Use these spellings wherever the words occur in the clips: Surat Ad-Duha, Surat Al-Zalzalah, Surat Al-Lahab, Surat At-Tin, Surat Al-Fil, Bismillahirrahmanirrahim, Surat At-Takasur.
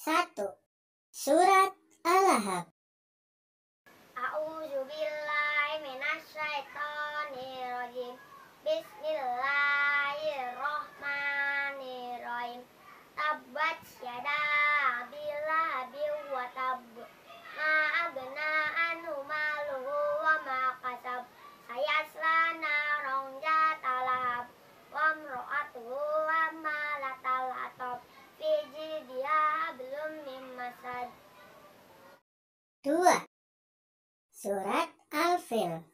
1. Surat Al-Lahab. A'udzubillahi minasyaitonirrajim. Bismillahirrahmanirrahim. Tabbat yada abi lahabin wa tabb. Ma aghna anhu maluhu wa ma kasab. Sayasla naran zata lahab. Wa imra'atuhu hammalatal hatab. Fi jiddiha hablum min masad. 2. Surat Al-Fil.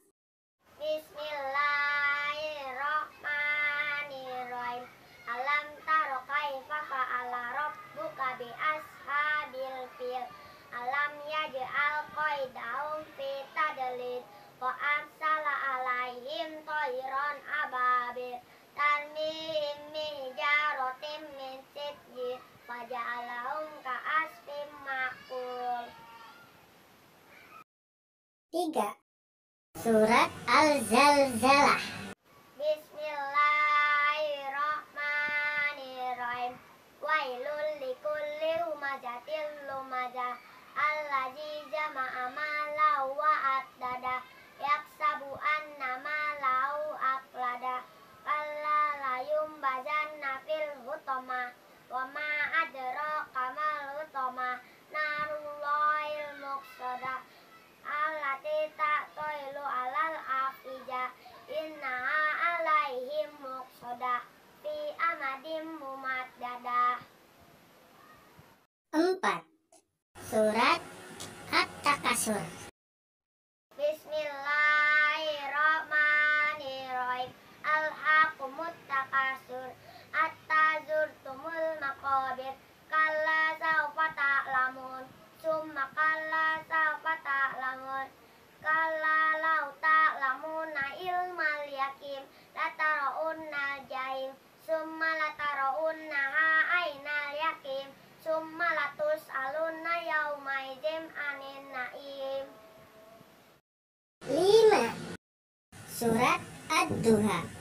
Bismillahirrahmanirrahim. Alam taro kaifa fa'ala rabbuka bi ashabil fil. Alam yaj'al qaidahum fi tadlil. Wa arsala alaihim tayran ababil. Tarmihim mihijaratin min sijjil. Faja'alahum ka'asfim ma'kul. 3. Surat Al-Zalzalah. Bismillahirrahmanirrahim. Wailul likulli humazatil lumazah. Allazi jama'a malahu wa addada. Yaksabu anna malahu akhlada. Kalla layum bazanna fil hutamah. Wa ma adraka mal hutamah. Narullahil muqsadah. Allati ta'tailu 'alal afija. Innaha 'alaihim muqsadah. Fi amadim mumaddadah. 4. Surat At-Takasur. Bismillahirrahmanirrahim. Alhaqumut takasur. Hatta zurtumul maqabir. Kalla sawfa ta'lamun. Summa kalla sawfa ta'lamun. Kalla law ta'lamuna ilmal yakin. Latara'unnal jahim. Summa latara'unnaha aynal yakin. Summa latus'alunna yawmaizim anin na'im. 5. Surat Ad-Duha.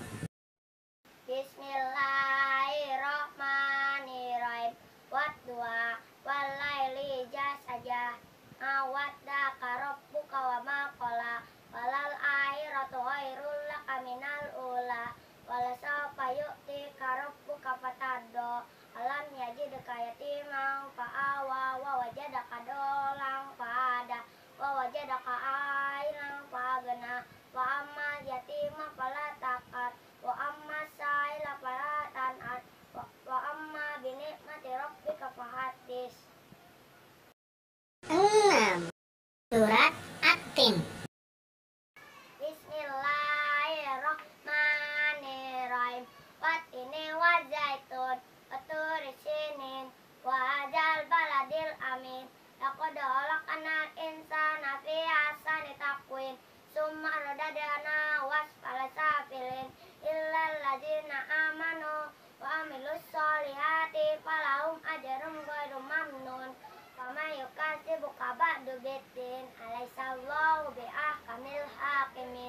Bismillahirrahmanirrahim. Wad-duha wal-laili idza saja. Ma wadda'aka rabbuka wa ma qala. Walal akhiratu khairul laka minal ula. Walasawfa yu'tika rabbuka fatardha. Alam yajidka yatiman fa'awa. Wa wajadaka dolan fa'ada. Wa wajadaka ailan fa'agna. Wa amma yatima fala taqhar. Wa amma sa'ila fala tan'ar. Wa amma binikmati rabbika fahaddits. 6. Surat At-Tin. Bismillahirrahmanirrahim. Wattini wa zaitun. Waturisinin wa'ajal baladil amin. Laqad khalaqnal insana fi ahsani taqwim. Summa radadnahu asfala safilin. Illal ladzina amanu wa 'amilus solihati falahum ajrun ghairu mamnun. Fama yukadzibuka ba'du biddin. Alaysa Allahu bi'ahkamil hakimin.